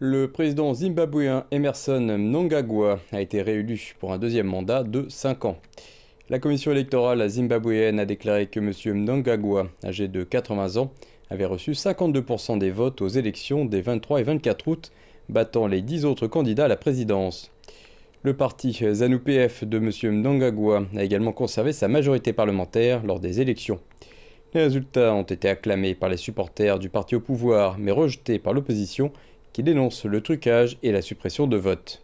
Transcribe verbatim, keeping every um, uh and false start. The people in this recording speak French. Le président zimbabwéen Emmerson Mnangagwa a été réélu pour un deuxième mandat de cinq ans. La commission électorale zimbabwéenne a déclaré que M. Mnangagwa, âgé de quatre-vingts ans, avait reçu cinquante-deux pour cent des votes aux élections des vingt-trois et vingt-quatre août, battant les dix autres candidats à la présidence. Le parti ZANU-P F de M. Mnangagwa a également conservé sa majorité parlementaire lors des élections. Les résultats ont été acclamés par les supporters du parti au pouvoir, mais rejetés par l'opposition, qui dénonce le trucage et la suppression de votes.